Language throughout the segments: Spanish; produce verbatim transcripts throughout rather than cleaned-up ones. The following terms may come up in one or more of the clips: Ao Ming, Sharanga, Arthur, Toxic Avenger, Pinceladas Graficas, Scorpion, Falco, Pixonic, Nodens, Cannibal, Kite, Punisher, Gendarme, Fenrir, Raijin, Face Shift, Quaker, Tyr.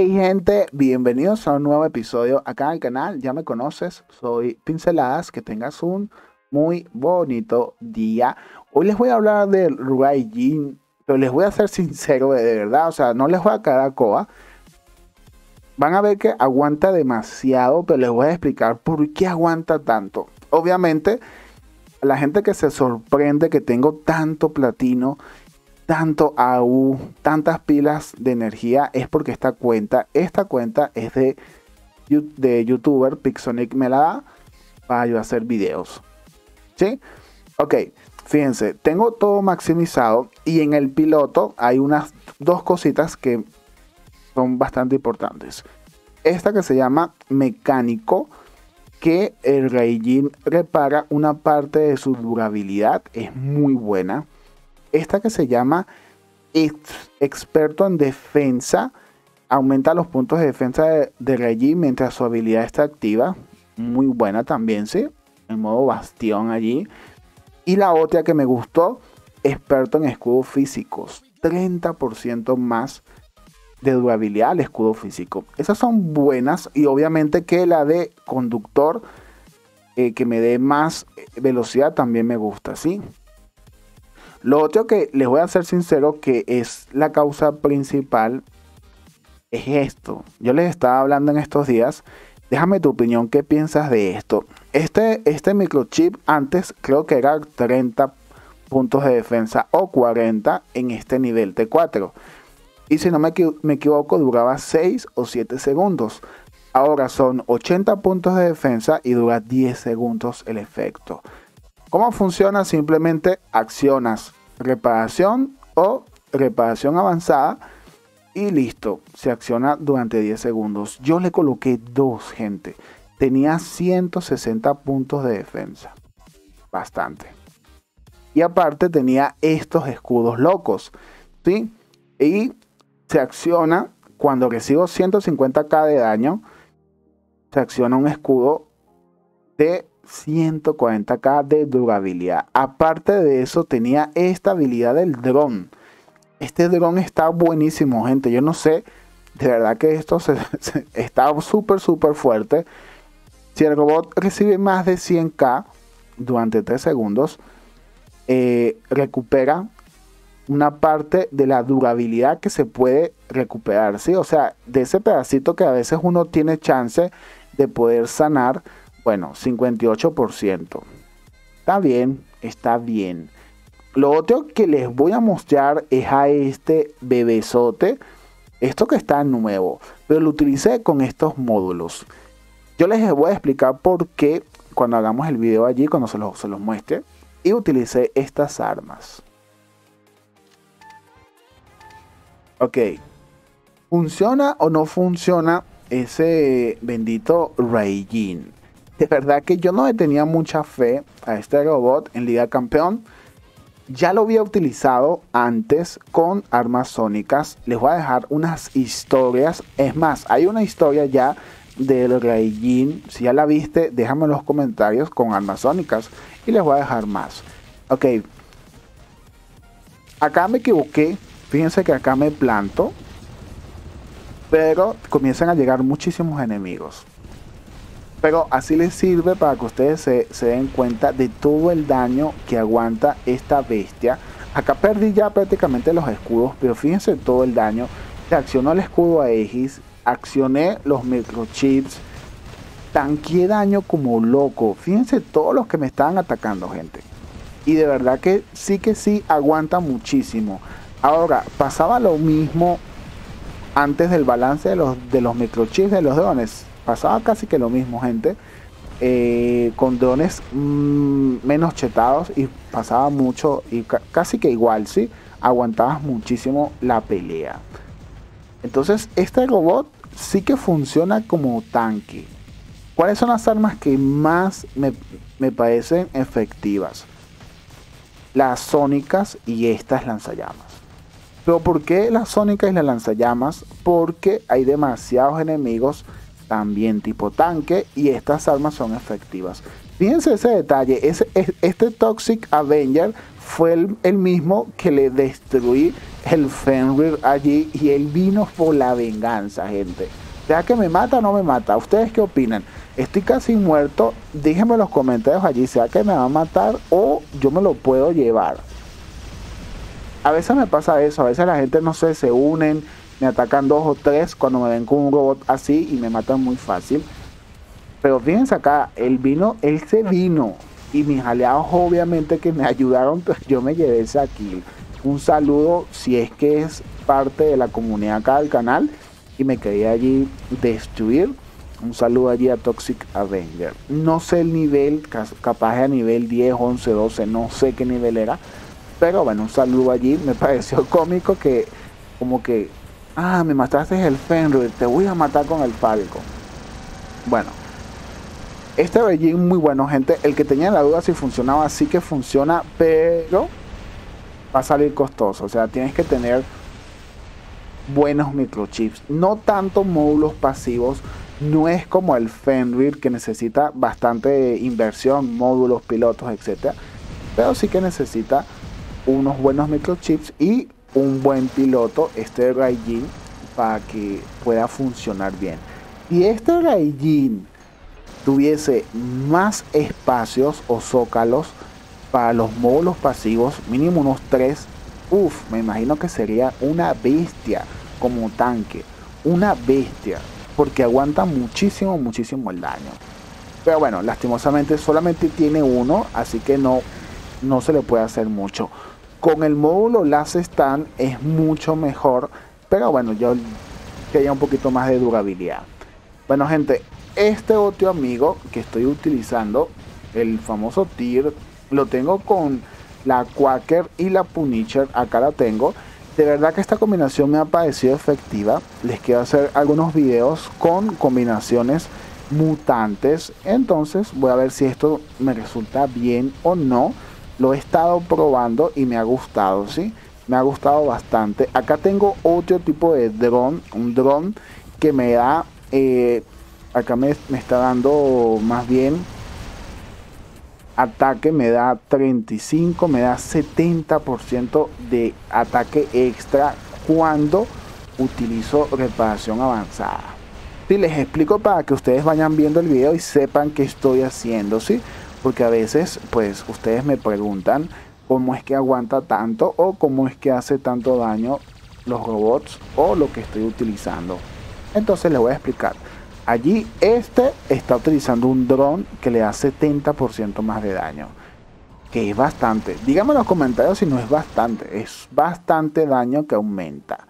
Hey gente, bienvenidos a un nuevo episodio acá al canal, ya me conoces, soy Pinceladas, que tengas un muy bonito día. Hoy les voy a hablar de Raijin, pero les voy a ser sincero de verdad, o sea, no les voy a caer a coa. Van a ver que aguanta demasiado, pero les voy a explicar por qué aguanta tanto. Obviamente, a la gente que se sorprende que tengo tanto platino, tanto A U, tantas pilas de energía, es porque esta cuenta, esta cuenta es de, de youtuber, Pixonic me la da para yo hacer videos, ¿sí? Ok, fíjense, tengo todo maximizado y en el piloto hay unas dos cositas que son bastante importantes. Esta que se llama mecánico, que el Raijin repara una parte de su durabilidad, es muy buena. Esta que se llama ex, experto en defensa, aumenta los puntos de defensa de, de Raijin mientras su habilidad está activa, muy buena también, sí, en modo bastión allí. Y la otra que me gustó, experto en escudos físicos, treinta por ciento más de durabilidad al escudo físico. Esas son buenas, y obviamente que la de conductor, eh, que me dé más velocidad, también me gusta, sí. Lo otro que les voy a ser sincero que es la causa principal es esto. Yo les estaba hablando en estos días. Déjame tu opinión, ¿qué piensas de esto? Este, este microchip antes creo que era treinta puntos de defensa o cuarenta en este nivel T cuatro. Y si no me, me equivoco duraba seis o siete segundos. Ahora son ochenta puntos de defensa y dura diez segundos el efecto. ¿Cómo funciona? Simplemente accionas reparación o reparación avanzada y listo. Se acciona durante diez segundos. Yo le coloqué dos, gente. Tenía ciento sesenta puntos de defensa. Bastante. Y aparte tenía estos escudos locos, ¿sí? Y se acciona cuando recibo ciento cincuenta K de daño. Se acciona un escudo de ciento cuarenta K de durabilidad. Aparte de eso tenía esta habilidad del dron. Este dron está buenísimo, gente. Yo no sé, de verdad que esto se, se, está súper súper fuerte. Si el robot recibe más de cien K durante tres segundos, eh, recupera una parte de la durabilidad que se puede recuperar, ¿sí? O sea, de ese pedacito que a veces uno tiene chance de poder sanar. Bueno, cincuenta y ocho por ciento. Está bien, está bien. Lo otro que les voy a mostrar es a este bebesote. Esto que está nuevo, pero lo utilicé con estos módulos. Yo les voy a explicar por qué cuando hagamos el video allí, cuando se los, se los muestre. Y utilicé estas armas. Ok. ¿Funciona o no funciona ese bendito Raijin? De verdad que yo no le tenía mucha fe a este robot en Liga Campeón. Ya lo había utilizado antes con armas sónicas. Les voy a dejar unas historias. Es más, hay una historia ya del Raijin. Si ya la viste, déjame en los comentarios con armas sónicas. Y les voy a dejar más. Ok. Acá me equivoqué. Fíjense que acá me planto. Pero comienzan a llegar muchísimos enemigos. Pero así les sirve para que ustedes se, se den cuenta de todo el daño que aguanta esta bestia. Acá perdí ya prácticamente los escudos, pero fíjense todo el daño. Se accionó el escudo Aegis, accioné los microchips, tanqueé daño como loco. Fíjense todos los que me estaban atacando, gente. Y de verdad que sí que sí aguanta muchísimo. Ahora, pasaba lo mismo antes del balance de los, de los microchips de los drones. Pasaba casi que lo mismo, gente, eh, con drones mmm, menos chetados, y pasaba mucho y ca casi que igual, sí, aguantabas muchísimo la pelea. Entonces este robot sí que funciona como tanque. ¿Cuáles son las armas que más me, me parecen efectivas? Las sónicas y estas lanzallamas. Pero ¿por qué las sónicas y las lanzallamas? Porque hay demasiados enemigos también tipo tanque y estas armas son efectivas. Fíjense ese detalle, ese, este Toxic Avenger fue el, el mismo que le destruí el Fenrir allí, y él vino por la venganza, gente. Ya que me mata o no me mata, ¿ustedes qué opinan? Estoy casi muerto, díganme en los comentarios allí, sea que me va a matar o yo me lo puedo llevar. A veces me pasa eso, a veces la gente, no sé, se unen, me atacan dos o tres cuando me ven con un robot así y me matan muy fácil. Pero fíjense acá, él vino, él se vino. Y mis aliados obviamente que me ayudaron, pues yo me llevé ese kill. Un saludo si es que es parte de la comunidad acá del canal y me quería allí destruir. Un saludo allí a Toxic Avenger. No sé el nivel, capaz a nivel diez, once, doce, no sé qué nivel era. Pero bueno, un saludo allí. Me pareció cómico que como que, ah, me mataste el Fenrir, te voy a matar con el Falco. Bueno. Este Raijin muy bueno, gente. El que tenía la duda si funcionaba, sí que funciona, pero va a salir costoso. O sea, tienes que tener buenos microchips. No tanto módulos pasivos. No es como el Fenrir, que necesita bastante inversión, módulos, pilotos, etcétera. Pero sí que necesita unos buenos microchips y un buen piloto, este Raijin, para que pueda funcionar bien. Y este Raijin tuviese más espacios o zócalos para los módulos pasivos, mínimo unos tres, uff, me imagino que sería una bestia como tanque, una bestia, porque aguanta muchísimo, muchísimo el daño. Pero bueno, lastimosamente solamente tiene uno, así que no, no se le puede hacer mucho. Con el módulo Last Stand es mucho mejor, pero bueno, yo quería un poquito más de durabilidad. Bueno, gente, este otro amigo que estoy utilizando, el famoso Tyr, lo tengo con la Quaker y la Punisher. Acá la tengo. De verdad que esta combinación me ha parecido efectiva. Les quiero hacer algunos videos con combinaciones mutantes. Entonces voy a ver si esto me resulta bien o no. Lo he estado probando y me ha gustado, ¿sí? Me ha gustado bastante. Acá tengo otro tipo de dron. Un dron que me da... Eh, acá me, me está dando más bien ataque, me da treinta y cinco, me da setenta por ciento de ataque extra cuando utilizo reparación avanzada. Y les explico para que ustedes vayan viendo el video y sepan qué estoy haciendo, ¿sí? Porque a veces pues ustedes me preguntan cómo es que aguanta tanto o cómo es que hace tanto daño los robots o lo que estoy utilizando. Entonces les voy a explicar. Allí este está utilizando un dron que le da setenta por ciento más de daño, que es bastante. Díganme en los comentarios si no es bastante, es bastante daño que aumenta.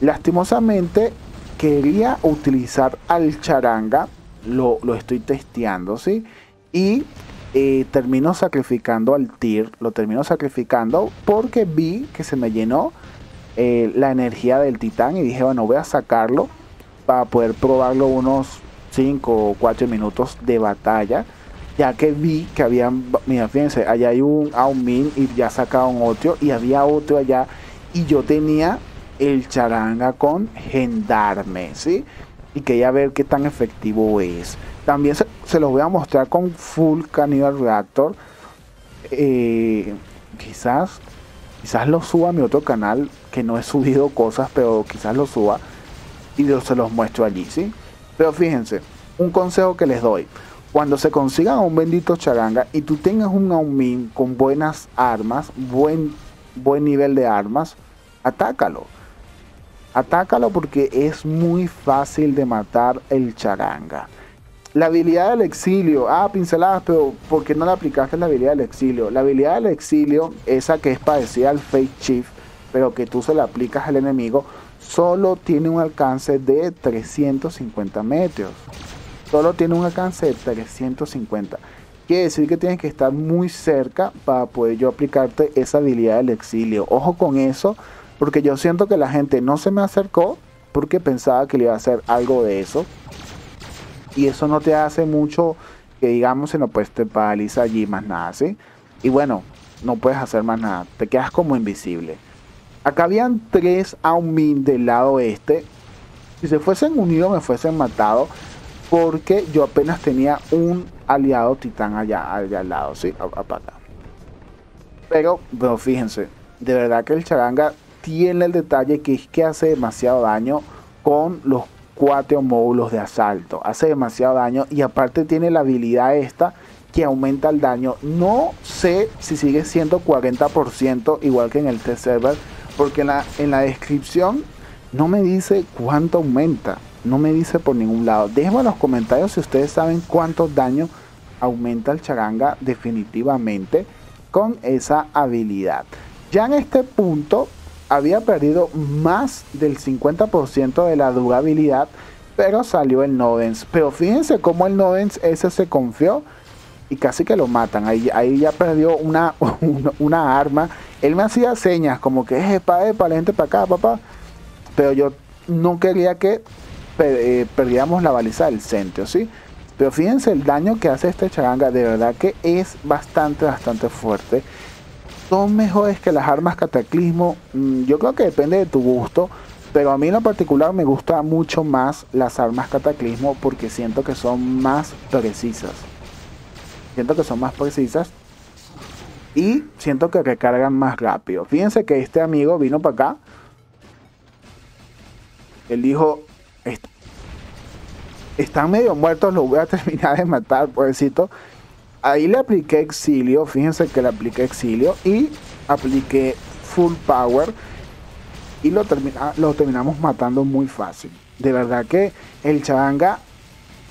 Lastimosamente quería utilizar al Sharanga, lo, lo estoy testeando, ¿sí? Y eh, termino sacrificando al Tyr, lo termino sacrificando porque vi que se me llenó eh, la energía del titán y dije, bueno, voy a sacarlo para poder probarlo unos cinco o cuatro minutos de batalla, ya que vi que habían, mira, fíjense, allá hay un Ao Ming y ya sacaron otro y había otro allá y yo tenía el Sharanga con Gendarme, ¿sí? Y quería ver qué tan efectivo es. También se, se los voy a mostrar con full Cannibal Reactor. eh, quizás quizás lo suba a mi otro canal, que no he subido cosas, pero quizás lo suba y yo se los muestro allí, ¿sí? Pero fíjense, un consejo que les doy: cuando se consigan un bendito Sharanga y tú tengas un Ao Ming con buenas armas, buen, buen nivel de armas, atácalo. Atácalo porque es muy fácil de matar el Sharanga. La habilidad del exilio, ah, pinceladas, pero ¿por qué no le aplicaste la habilidad del exilio? La habilidad del exilio, esa que es parecida al Face Shift, pero que tú se la aplicas al enemigo, solo tiene un alcance de trescientos cincuenta metros. Solo tiene un alcance de trescientos cincuenta. Quiere decir que tienes que estar muy cerca para poder yo aplicarte esa habilidad del exilio. Ojo con eso, porque yo siento que la gente no se me acercó porque pensaba que le iba a hacer algo de eso. Y eso no te hace mucho que digamos, sino pues te paraliza allí más nada, ¿sí? Y bueno, no puedes hacer más nada. Te quedas como invisible. Acá habían tres Ao Ming del lado este. Si se fuesen unidos me fuesen matado, porque yo apenas tenía un aliado titán allá, allá al lado, ¿sí? Apata. Pero, pero fíjense, de verdad que el Sharanga tiene el detalle que es que hace demasiado daño con los cuatro módulos de asalto. Hace demasiado daño y aparte tiene la habilidad esta que aumenta el daño. No sé si sigue siendo cuarenta por ciento igual que en el test server, porque en la, en la descripción no me dice cuánto aumenta. No me dice por ningún lado. Déjenme en los comentarios si ustedes saben cuántos daños aumenta el Sharanga definitivamente con esa habilidad. Ya en este punto había perdido más del cincuenta por ciento de la durabilidad, pero salió el Nodens. Pero fíjense cómo el Nodens ese se confió y casi que lo matan. Ahí, ahí ya perdió una, una, una arma. Él me hacía señas como que es epa, epa, la gente para acá, papá. Pero yo no quería que per, eh, perdiéramos la baliza del centro, ¿sí? Pero fíjense el daño que hace este Sharanga. De verdad que es bastante, bastante fuerte. Son mejores que las armas cataclismo. Yo creo que depende de tu gusto, pero a mí en lo particular me gusta mucho más las armas cataclismo porque siento que son más precisas. Siento que son más precisas y siento que recargan más rápido. Fíjense que este amigo vino para acá. Él dijo, Est- están medio muertos, los voy a terminar de matar, pobrecito. Ahí le apliqué exilio, fíjense que le apliqué exilio y apliqué full power y lo, termina, lo terminamos matando muy fácil. De verdad que el Sharanga,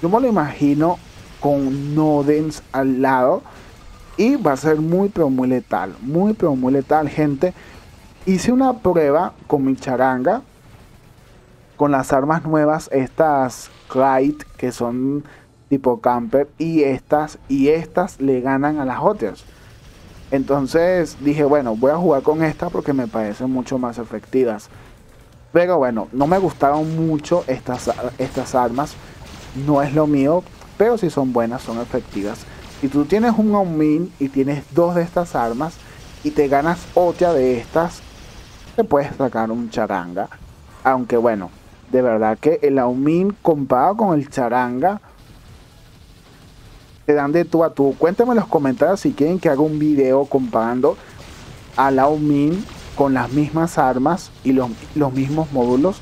yo me lo imagino con Nodens al lado y va a ser muy pero muy letal, muy pero muy letal, gente. Hice una prueba con mi Sharanga, con las armas nuevas, estas Kite que son tipo camper, y estas y estas le ganan a las otras. Entonces dije, bueno, voy a jugar con estas porque me parecen mucho más efectivas. Pero bueno, no me gustaron mucho estas, estas armas, no es lo mío, pero si son buenas, son efectivas. Si tú tienes un Ao Ming y tienes dos de estas armas y te ganas otra de estas, te puedes sacar un Sharanga. Aunque bueno, de verdad que el Ao Ming comparado con el Sharanga te dan de tú a tú. Cuéntame en los comentarios si quieren que haga un video comparando al Ao Ming con las mismas armas y los, los mismos módulos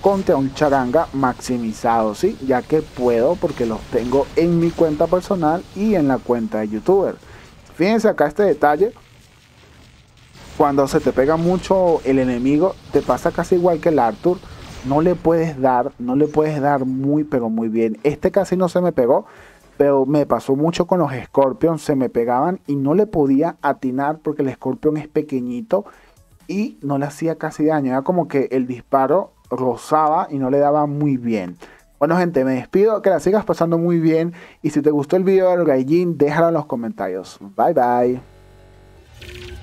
contra un Sharanga maximizado, ¿sí? Ya que puedo porque los tengo en mi cuenta personal y en la cuenta de youtuber. Fíjense acá este detalle. Cuando se te pega mucho el enemigo, te pasa casi igual que el Arthur. No le puedes dar, no le puedes dar muy pero muy bien. Este casi no se me pegó, pero me pasó mucho con los Scorpion. Se me pegaban y no le podía atinar porque el Scorpion es pequeñito y no le hacía casi daño. Era como que el disparo rozaba y no le daba muy bien. Bueno, gente, me despido. Que la sigas pasando muy bien. Y si te gustó el video de Raijin, déjalo en los comentarios. Bye, bye.